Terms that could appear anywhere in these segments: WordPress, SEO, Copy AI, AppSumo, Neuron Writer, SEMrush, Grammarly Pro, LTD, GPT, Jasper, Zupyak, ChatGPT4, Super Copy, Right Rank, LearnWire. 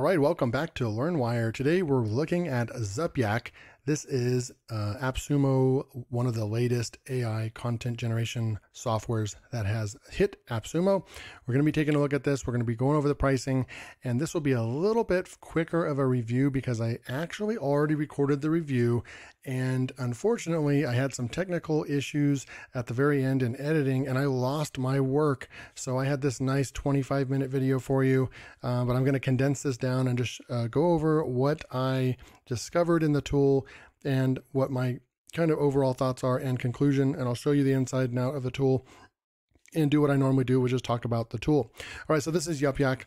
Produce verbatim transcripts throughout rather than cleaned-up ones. All right, welcome back to LearnWire. Today we're looking at Zupyak. This is uh, AppSumo, one of the latest A I content generation softwares that has hit AppSumo. We're going to be taking a look at this. We're going to be going over the pricing, and this will be a little bit quicker of a review because I actually already recorded the review, and unfortunately I had some technical issues at the very end in editing, and I lost my work. So I had this nice twenty-five minute video for you, uh, but I'm going to condense this down and just uh, go over what I discovered in the tool and what my kind of overall thoughts are and conclusion, and I'll show you the inside and out of the tool and do what I normally do, which is talk about the tool. All right, so this is Zupyak.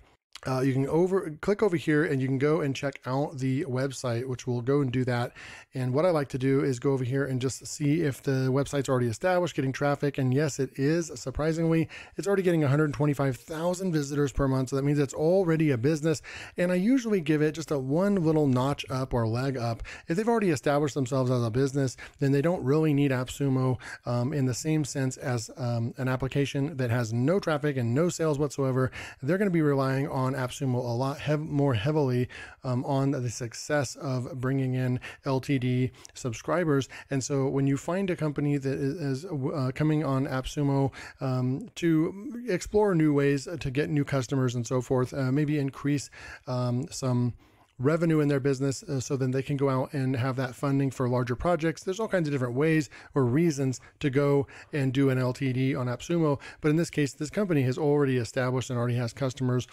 Uh, you can over click over here and you can go and check out the website, which we'll go and do that. And what I like to do is go over here and just see if the website's already established, getting traffic. And yes, it is. Surprisingly, it's already getting one hundred twenty-five thousand visitors per month. So that means it's already a business. And I usually give it just a one little notch up or leg up. If they've already established themselves as a business, then they don't really need AppSumo um, in the same sense as um, an application that has no traffic and no sales whatsoever. They're going to be relying on AppSumo a lot hev more heavily um, on the success of bringing in L T D subscribers. And so when you find a company that is uh, coming on AppSumo um, to explore new ways to get new customers and so forth, uh, maybe increase um, some revenue in their business, uh, so then they can go out and have that funding for larger projects. There's all kinds of different ways or reasons to go and do an L T D on AppSumo. But in this case, this company has already established and already has customers.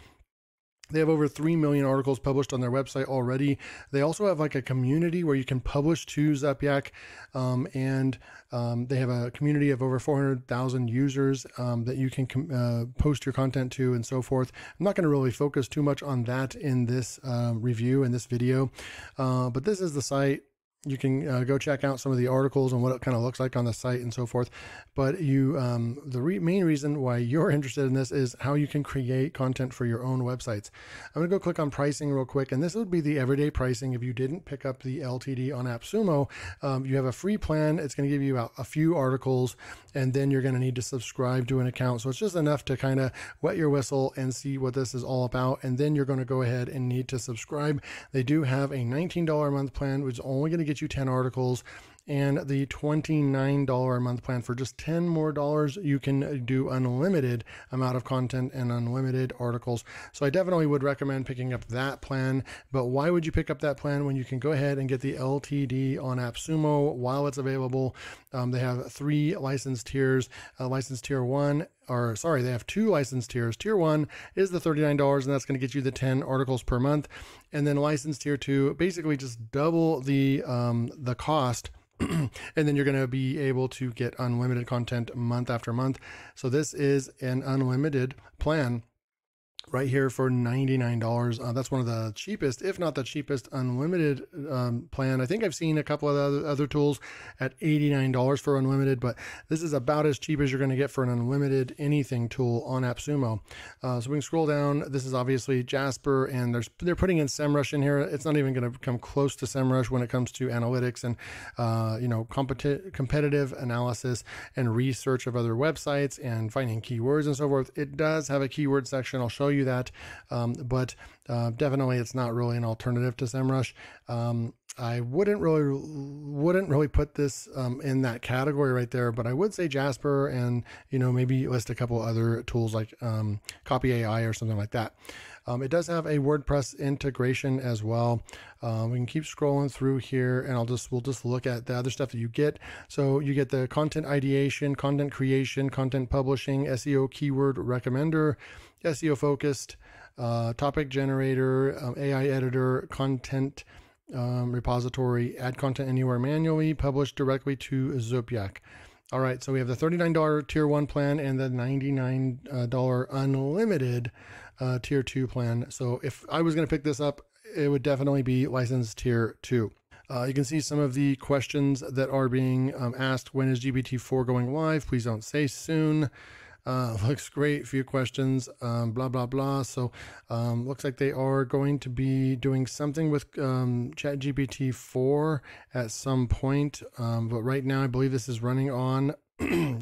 They have over three million articles published on their website already. They also have like a community where you can publish to Zupyak. Um, and um, they have a community of over four hundred thousand users um, that you can uh, post your content to and so forth. I'm not going to really focus too much on that in this uh, review, in this video. Uh, but this is the site. You can uh, go check out some of the articles and what it kind of looks like on the site and so forth. But you, um, the re main reason why you're interested in this is how you can create content for your own websites. I'm going to go click on pricing real quick. And this would be the everyday pricing. If you didn't pick up the L T D on AppSumo, um, you have a free plan. It's going to give you a, a few articles, and then you're going to need to subscribe to an account. So it's just enough to kind of wet your whistle and see what this is all about. And then you're going to go ahead and need to subscribe. They do have a nineteen dollars a month plan, which is only going to get Get you ten articles, and the twenty-nine dollars a month plan for just ten more dollars, you can do unlimited amount of content and unlimited articles. So I definitely would recommend picking up that plan. But why would you pick up that plan when you can go ahead and get the L T D on AppSumo while it's available? Um, they have three license tiers. Uh, license tier one, or sorry, they have two license tiers. Tier one is the thirty-nine dollars, and that's going to get you the ten articles per month. And then license tier two, basically just double the um, the cost. And then you're going to be able to get unlimited content month after month. So this is an unlimited plan right here for ninety-nine dollars. Uh, that's one of the cheapest, if not the cheapest, unlimited um, plan. I think I've seen a couple of other, other tools at eighty-nine dollars for unlimited, but this is about as cheap as you're going to get for an unlimited anything tool on AppSumo. Uh, so we can scroll down. This is obviously Jasper, and there's, they're putting in SEMrush in here. It's not even going to come close to SEMrush when it comes to analytics and uh, you know, competi competitive analysis and research of other websites and finding keywords and so forth. It does have a keyword section. I'll show you you that, um, but uh, definitely it's not really an alternative to SEMrush. Um, I wouldn't really wouldn't really put this um, in that category right there, but I would say Jasper, and you know, maybe list a couple other tools like um, Copy A I or something like that. Um, it does have a WordPress integration as well. Uh, we can keep scrolling through here, and I'll just we'll just look at the other stuff that you get. So you get the content ideation, content creation, content publishing, S E O keyword recommender, S E O focused, uh, topic generator, um, A I editor, content Um, repository, add content anywhere manually, publish directly to Zupyak. All right, so we have the thirty-nine dollar tier one plan and the ninety-nine dollar unlimited uh, tier two plan. So if I was going to pick this up, it would definitely be license tier two. Uh, you can see some of the questions that are being um, asked. When is G P T four going live? Please don't say soon. Uh, looks great. Few questions, um, blah, blah, blah. So, um, looks like they are going to be doing something with, um, ChatGPT four at some point. Um, but right now I believe this is running on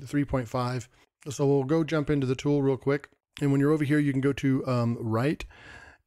three point five. So we'll go jump into the tool real quick. And when you're over here, you can go to, um, Right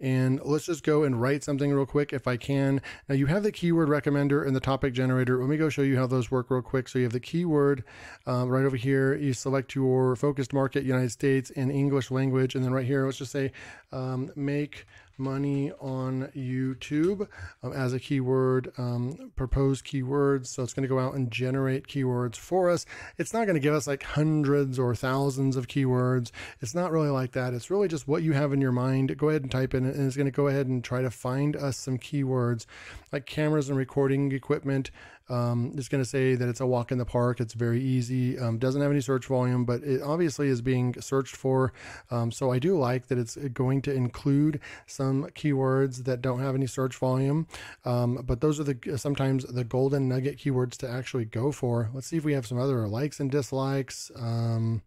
And let's just go and write something real quick if I can. Now you have the keyword recommender and the topic generator. Let me go show you how those work real quick. So you have the keyword um, right over here. You select your focused market, United States, and English language. And then right here, let's just say um, make money on YouTube um, as a keyword, um, propose keywords. So it's going to go out and generate keywords for us. It's not going to give us like hundreds or thousands of keywords. It's not really like that. It's really just what you have in your mind. Go ahead and type in, and it's going to go ahead and try to find us some keywords like cameras and recording equipment. Um, it's going to say that it's a walk in the park. It's very easy. Um, doesn't have any search volume, but it obviously is being searched for. Um, so I do like that it's going to include some keywords that don't have any search volume. Um, but those are the sometimes the golden nugget keywords to actually go for. Let's see if we have some other likes and dislikes. Um,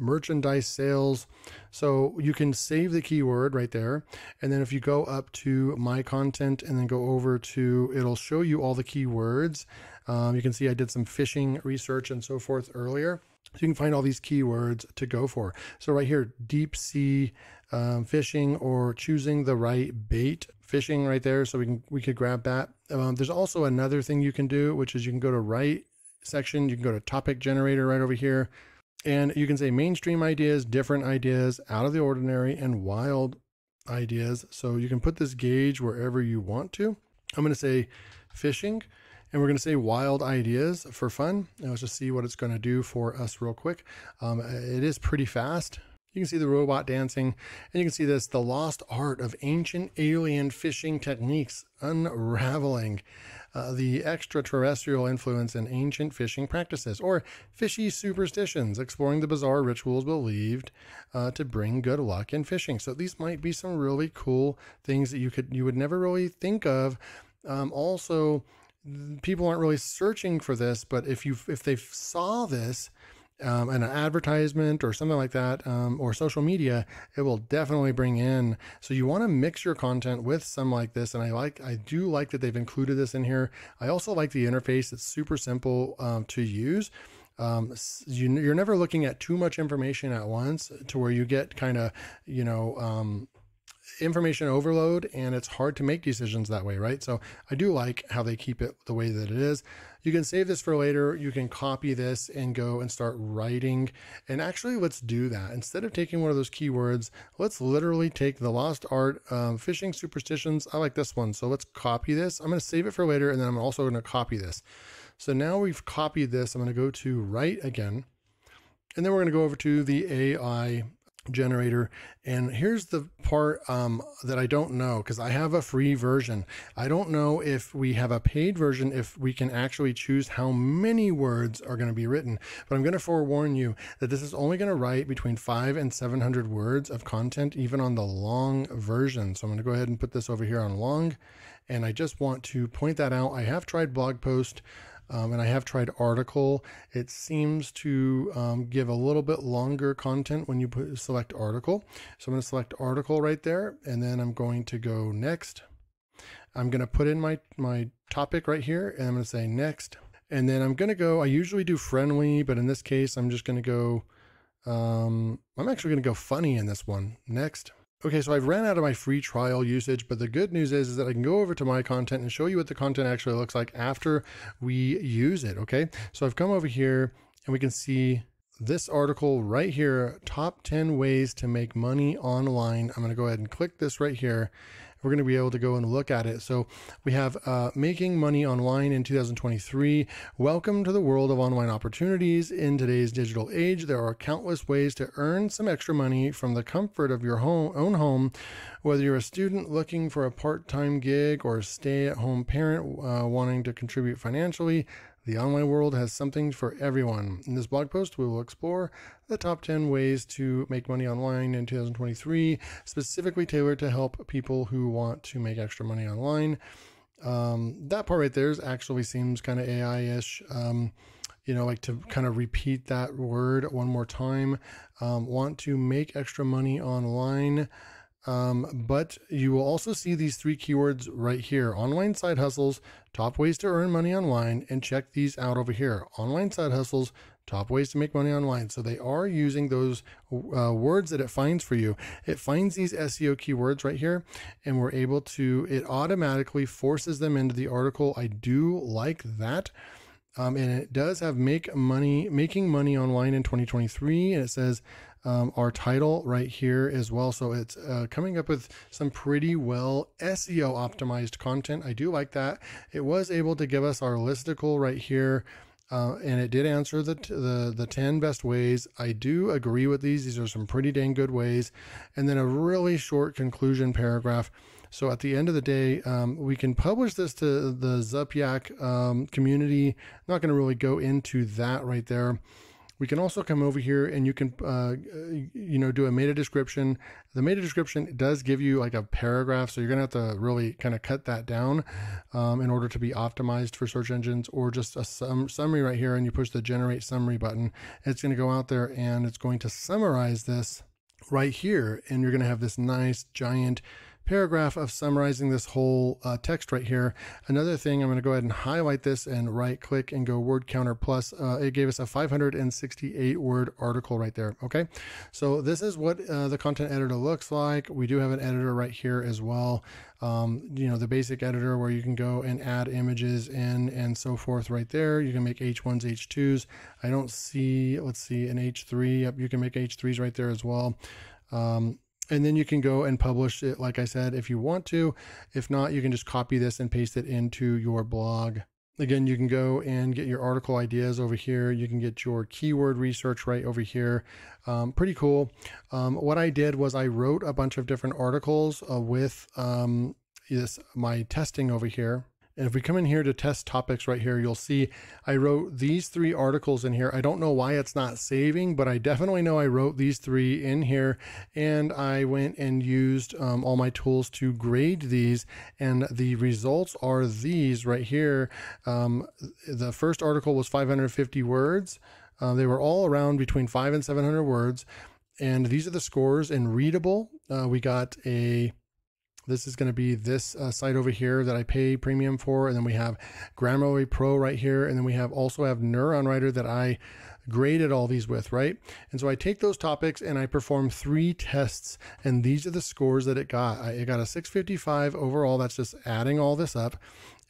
merchandise sales. So you can save the keyword right there. And then if you go up to my content and then go over to, it'll show you all the keywords. Um, you can see I did some phishing research and so forth earlier. So you can find all these keywords to go for. So right here, deep sea um, fishing, or choosing the right bait fishing right there. So we can, we could grab that. Um, there's also another thing you can do, which is you can go to right section. You can go to topic generator right over here. And you can say mainstream ideas, different ideas, out of the ordinary, and wild ideas. So you can put this gauge wherever you want to. I'm going to say fishing, and we're going to say wild ideas for fun. Now let's just see what it's going to do for us real quick. Um, it is pretty fast. You can see the robot dancing, and you can see this, the lost art of ancient alien fishing techniques unraveling uh, the extraterrestrial influence in ancient fishing practices, or fishy superstitions, exploring the bizarre rituals believed uh, to bring good luck in fishing. So these might be some really cool things that you could, you would never really think of. Um, also, people aren't really searching for this, but if you, if they saw this, Um, and an advertisement or something like that, um, or social media, it will definitely bring in. So you want to mix your content with some like this. And I like, I do like that they've included this in here. I also like the interface. It's super simple um, to use. Um, you, you're never looking at too much information at once to where you get kind of, you know, um, information overload, and it's hard to make decisions that way, right? So I do like how they keep it the way that it is. You can save this for later. You can copy this and go and start writing. And actually, let's do that. Instead of taking one of those keywords, let's literally take the lost art of fishing superstitions. I like this one. So let's copy this. I'm going to save it for later. And then I'm also going to copy this. So now we've copied this. I'm going to go to write again. And then we're going to go over to the A I generator. And here's the part um, that I don't know, because I have a free version. I don't know if we have a paid version, if we can actually choose how many words are going to be written. But I'm going to forewarn you that this is only going to write between five and seven hundred words of content, even on the long version. So I'm going to go ahead and put this over here on long. And I just want to point that out. I have tried blog post. Um, and I have tried article. It seems to um, give a little bit longer content when you put, select article. So I'm going to select article right there. And then I'm going to go next. I'm going to put in my, my topic right here. And I'm going to say next. And then I'm going to go, I usually do friendly, but in this case, I'm just going to go, um, I'm actually going to go funny in this one. Next. Okay, so I've ran out of my free trial usage, but the good news is, is that I can go over to my content and show you what the content actually looks like after we use it, okay? So I've come over here and we can see this article right here, top ten ways to make money online. I'm gonna go ahead and click this right here. We're going to be able to go and look at it. So we have uh, making money online in two thousand twenty-three. Welcome to the world of online opportunities. In today's digital age, there are countless ways to earn some extra money from the comfort of your home, own home. Whether you're a student looking for a part-time gig or a stay-at-home parent uh, wanting to contribute financially, the online world has something for everyone. In this blog post, we will explore the top ten ways to make money online in two thousand twenty-three, specifically tailored to help people who want to make extra money online. Um, that part right there is actually seems kind of A I-ish. Um, you know, like to kind of repeat that word one more time. Um, want to make extra money online. Um, but you will also see these three keywords right here. Online side hustles, top ways to earn money online, and check these out over here. Online side hustles, Top ways to make money online. So they are using those uh, words that it finds for you. It finds these S E O keywords right here, and we're able to, it automatically forces them into the article. I do like that. Um, and it does have make money, making money online in twenty twenty-three. And it says um, our title right here as well. So it's uh, coming up with some pretty well S E O optimized content. I do like that. It was able to give us our listicle right here. Uh, and it did answer the, t the the ten best ways. I do agree with these. These are some pretty dang good ways. And then a really short conclusion paragraph. So at the end of the day, um, we can publish this to the Zupyak um, community. Not going to really go into that right there. We can also come over here and you can, uh, you know, do a meta description. The meta description does give you like a paragraph. So you're going to have to really kind of cut that down um, in order to be optimized for search engines, or just a sum summary right here. And you push the generate summary button. It's going to go out there and it's going to summarize this right here. And you're going to have this nice giant paragraph of summarizing this whole uh, text right here. Another thing, I'm going to go ahead and highlight this and right click and go word counter plus. Uh, it gave us a five hundred sixty-eight word article right there. Okay. So this is what uh, the content editor looks like. We do have an editor right here as well. Um, you know, the basic editor where you can go and add images in and so forth right there. You can make H ones, H twos. I don't see, let's see, an H three. Yep, you can make H threes right there as well. Um, And then you can go and publish it, like I said, if you want to. If not, you can just copy this and paste it into your blog. Again, you can go and get your article ideas over here. You can get your keyword research right over here. Um, pretty cool. Um, what I did was I wrote a bunch of different articles uh, with um, this, my testing over here. And if we come in here to test topics right here, you'll see I wrote these three articles in here. I don't know why it's not saving, but I definitely know I wrote these three in here, and I went and used um, all my tools to grade these. And the results are these right here. Um, the first article was five hundred fifty words. Uh, they were all around between five and seven hundred words. And these are the scores in readable. Uh, we got a This is going to be this uh, site over here that I pay premium for. And then we have Grammarly Pro right here. And then we have also have Neuron Writer that I graded all these with, right? And so I take those topics and I perform three tests, and these are the scores that it got. I, it got a six fifty-five overall. That's just adding all this up.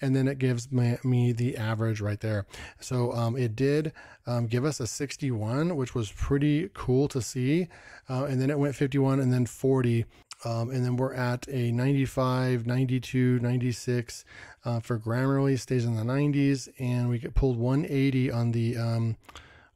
And then it gives my, me the average right there. So um, it did um, give us a sixty-one, which was pretty cool to see. Uh, and then it went fifty-one and then forty. Um, and then we're at a ninety-five, ninety-two, ninety-six uh, for Grammarly, stays in the nineties. And we get pulled one eighty on the um,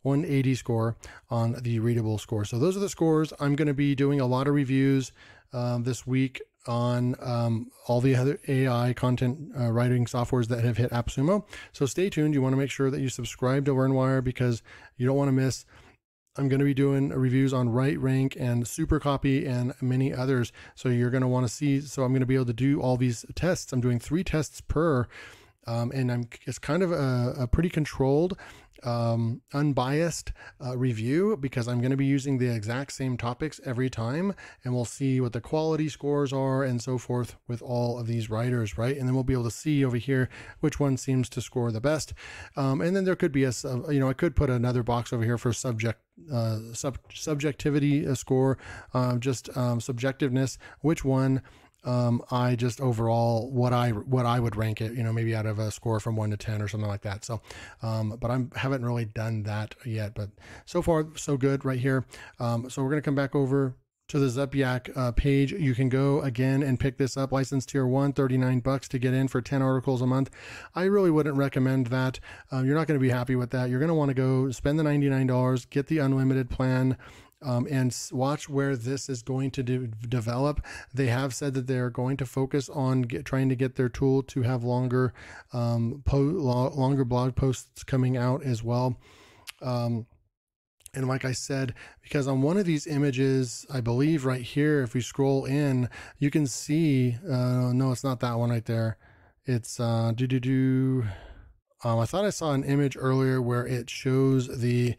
one eighty score on the readable score. So those are the scores. I'm going to be doing a lot of reviews um, this week on um, all the other A I content uh, writing softwares that have hit AppSumo. So stay tuned. You want to make sure that you subscribe to LearnWire because you don't want to miss. I'm going to be doing reviews on Right Rank and Super Copy and many others. So you're going to want to see. So I'm going to be able to do all these tests. I'm doing three tests per, um, and I'm it's kind of a, a pretty controlled, um, unbiased uh, review because I'm going to be using the exact same topics every time, and we'll see what the quality scores are and so forth with all of these writers, right? And then we'll be able to see over here which one seems to score the best, um, and then there could be a you know I could put another box over here for subject. Uh, sub subjectivity uh, score, uh, just um, subjectiveness. Which one? Um, I just overall what I what I would rank it. You know, maybe out of a score from one to ten or something like that. So, um, but I haven't really done that yet. But so far so good right here. Um, so we're gonna come back over to the Zupyak uh, page. You can go again and pick this up. License tier one, thirty-nine bucks to get in for ten articles a month. I really wouldn't recommend that. Um, you're not going to be happy with that. You're going to want to go spend the ninety-nine dollars, get the unlimited plan, um, and watch where this is going to de develop. They have said that they're going to focus on get, trying to get their tool to have longer, um, po lo longer blog posts coming out as well. Um, And like I said, because on one of these images, I believe right here, if we scroll in, you can see, uh, no, it's not that one right there. It's uh, do do do. Um, I thought I saw an image earlier where it shows the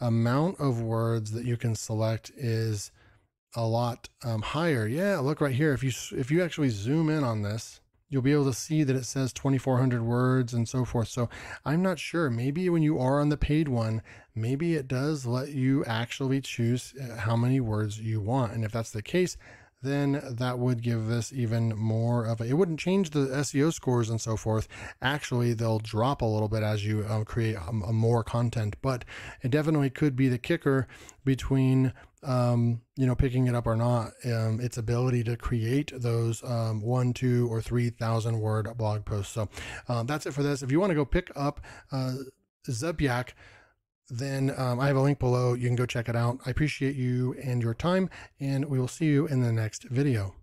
amount of words that you can select is a lot um, higher. Yeah, look right here. If you if you actually zoom in on this, you'll be able to see that it says twenty-four hundred words and so forth. So I'm not sure, maybe when you are on the paid one, maybe it does let you actually choose how many words you want. And if that's the case, then that would give this even more of a, it wouldn't change the S E O scores and so forth. Actually, they'll drop a little bit as you uh, create a, a more content, but it definitely could be the kicker between, um, you know, picking it up or not, um, its ability to create those um, one, two, or three thousand word blog posts. So um, that's it for this. If you want to go pick up uh, Zupyak, then um, I have a link below. You can go check it out. I appreciate you and your time, and we will see you in the next video.